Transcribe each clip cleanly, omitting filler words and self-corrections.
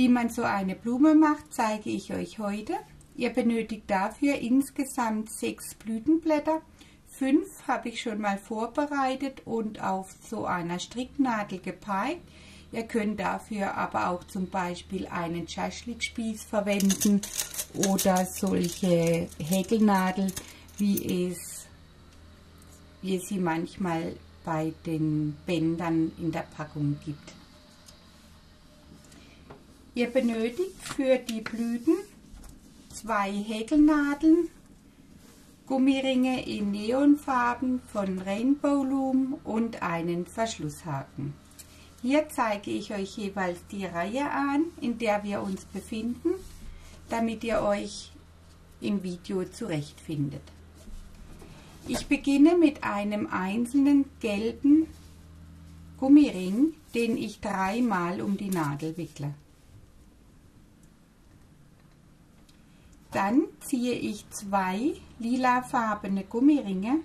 Wie man so eine Blume macht, zeige ich euch heute. Ihr benötigt dafür insgesamt 6 Blütenblätter. 5 habe ich schon mal vorbereitet und auf so einer Stricknadel gepeigt. Ihr könnt dafür aber auch zum Beispiel einen Schaschlikspieß verwenden oder solche Häkelnadeln, wie es sie manchmal bei den Bändern in der Packung gibt. Ihr benötigt für die Blüten 2 Häkelnadeln, Gummiringe in Neonfarben von Rainbow Loom und einen Verschlusshaken. Hier zeige ich euch jeweils die Reihe an, in der wir uns befinden, damit ihr euch im Video zurechtfindet. Ich beginne mit einem einzelnen gelben Gummiring, den ich 3 Mal um die Nadel wickle. Dann ziehe ich 2 lilafarbene Gummiringe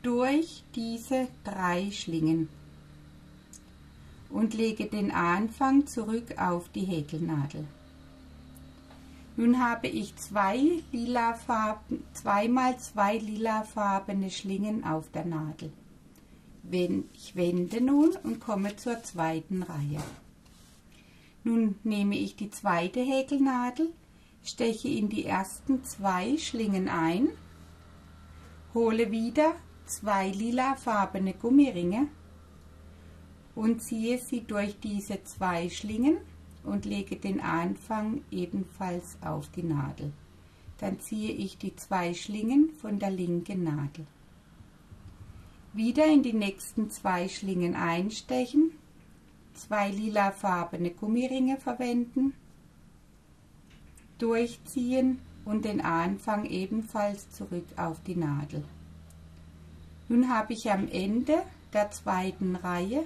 durch diese 3 Schlingen und lege den Anfang zurück auf die Häkelnadel. Nun habe ich 2 mal 2 lilafarbene Schlingen auf der Nadel. Ich wende nun und komme zur zweiten Reihe. Nun nehme ich die zweite Häkelnadel, steche in die ersten 2 Schlingen ein, hole wieder 2 lilafarbene Gummiringe und ziehe sie durch diese 2 Schlingen und lege den Anfang ebenfalls auf die Nadel. Dann ziehe ich die 2 Schlingen von der linken Nadel. Wieder in die nächsten 2 Schlingen einstechen, 2 lilafarbene Gummiringe verwenden, durchziehen und den Anfang ebenfalls zurück auf die Nadel. Nun habe ich am Ende der zweiten Reihe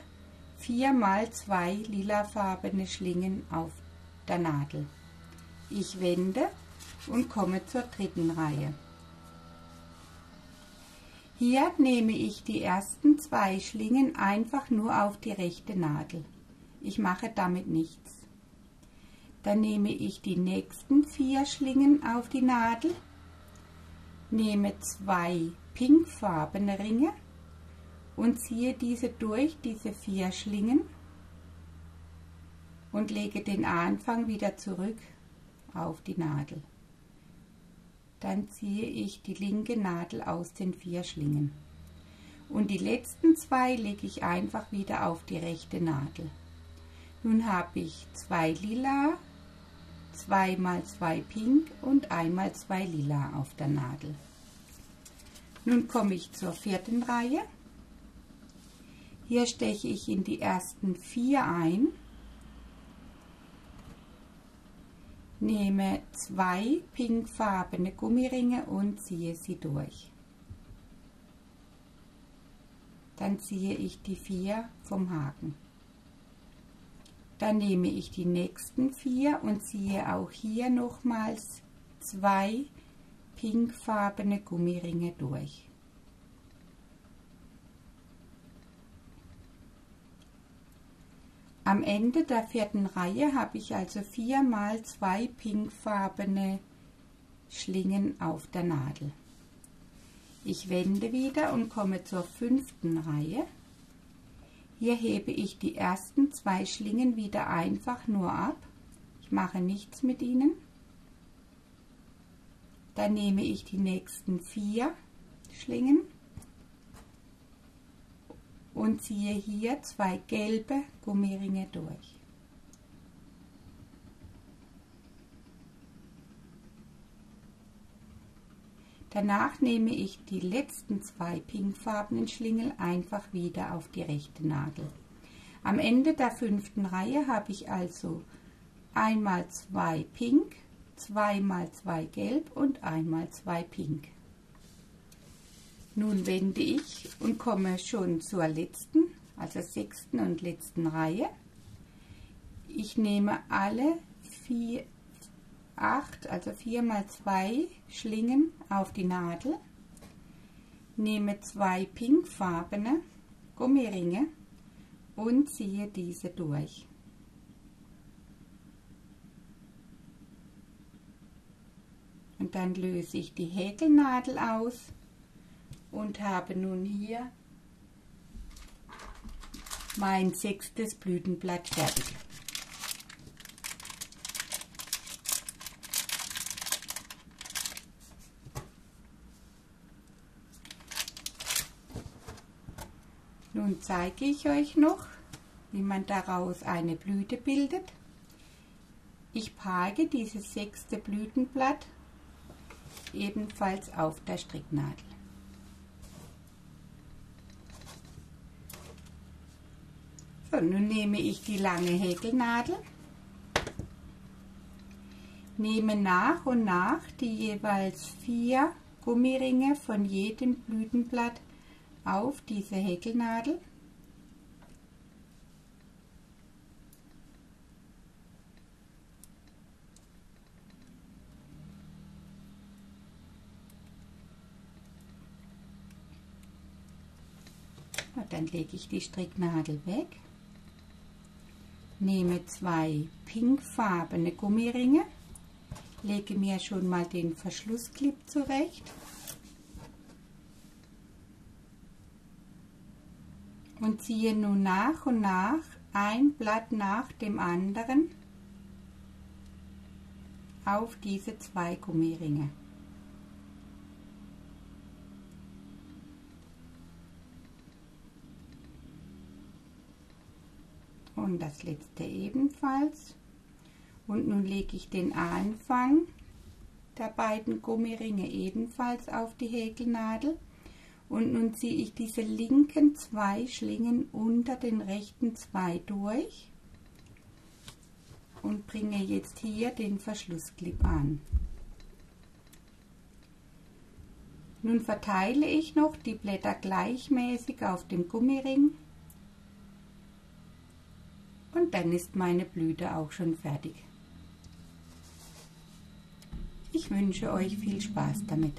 4 mal 2 lilafarbene Schlingen auf der Nadel. Ich wende und komme zur dritten Reihe. Hier nehme ich die ersten 2 Schlingen einfach nur auf die rechte Nadel. Ich mache damit nichts. Dann nehme ich die nächsten 4 Schlingen auf die Nadel, nehme 2 pinkfarbene Ringe und ziehe diese durch diese 4 Schlingen und lege den Anfang wieder zurück auf die Nadel. Dann ziehe ich die linke Nadel aus den 4 Schlingen. Und die letzten 2 lege ich einfach wieder auf die rechte Nadel. Nun habe ich 2 lila, 2 mal 2 pink und 1 mal 2 lila auf der Nadel. Nun komme ich zur vierten Reihe. Hier steche ich in die ersten 4 ein, nehme 2 pinkfarbene Gummiringe und ziehe sie durch. Dann ziehe ich die 4 vom Haken. Dann nehme ich die nächsten 4 und ziehe auch hier nochmals 2 pinkfarbene Gummiringe durch. Am Ende der vierten Reihe habe ich also 4 mal 2 pinkfarbene Schlingen auf der Nadel. Ich wende wieder und komme zur fünften Reihe. Hier hebe ich die ersten 2 Schlingen wieder einfach nur ab. Ich mache nichts mit ihnen. Dann nehme ich die nächsten 4 Schlingen und ziehe hier 2 gelbe Gummiringe durch. Danach nehme ich die letzten 2 pinkfarbenen Schlingel einfach wieder auf die rechte Nadel. Am Ende der fünften Reihe habe ich also 1 mal 2 pink, 2 mal 2 gelb und 1 mal 2 pink. Nun wende ich und komme schon zur letzten, also 6. und letzten Reihe. Ich nehme alle 8, also 4 mal 2 Schlingen auf die Nadel, nehme 2 pinkfarbene Gummiringe und ziehe diese durch. Und dann löse ich die Häkelnadel aus und habe nun hier mein 6. Blütenblatt fertig. Nun zeige ich euch noch, wie man daraus eine Blüte bildet. Ich parke dieses 6. Blütenblatt ebenfalls auf der Stricknadel. So, nun nehme ich die lange Häkelnadel, nehme nach und nach die jeweils 4 Gummiringe von jedem Blütenblatt auf diese Häkelnadel und dann lege ich die Stricknadel weg, nehme 2 pinkfarbene Gummiringe, lege mir schon mal den Verschlussclip zurecht und ziehe nun nach und nach ein Blatt nach dem anderen auf diese 2 Gummiringe. Und das letzte ebenfalls. Und nun lege ich den Anfang der beiden Gummiringe ebenfalls auf die Häkelnadel. Und nun ziehe ich diese linken 2 Schlingen unter den rechten 2 durch und bringe jetzt hier den Verschlussclip an. Nun verteile ich noch die Blätter gleichmäßig auf dem Gummiring und dann ist meine Blüte auch schon fertig. Ich wünsche euch viel Spaß damit.